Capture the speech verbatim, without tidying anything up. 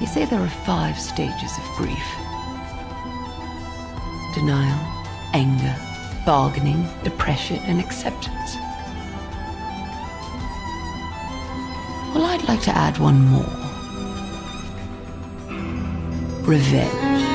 They say there are five stages of grief. Denial, anger, bargaining, depression, and acceptance. Well, I'd like to add one more. Revenge.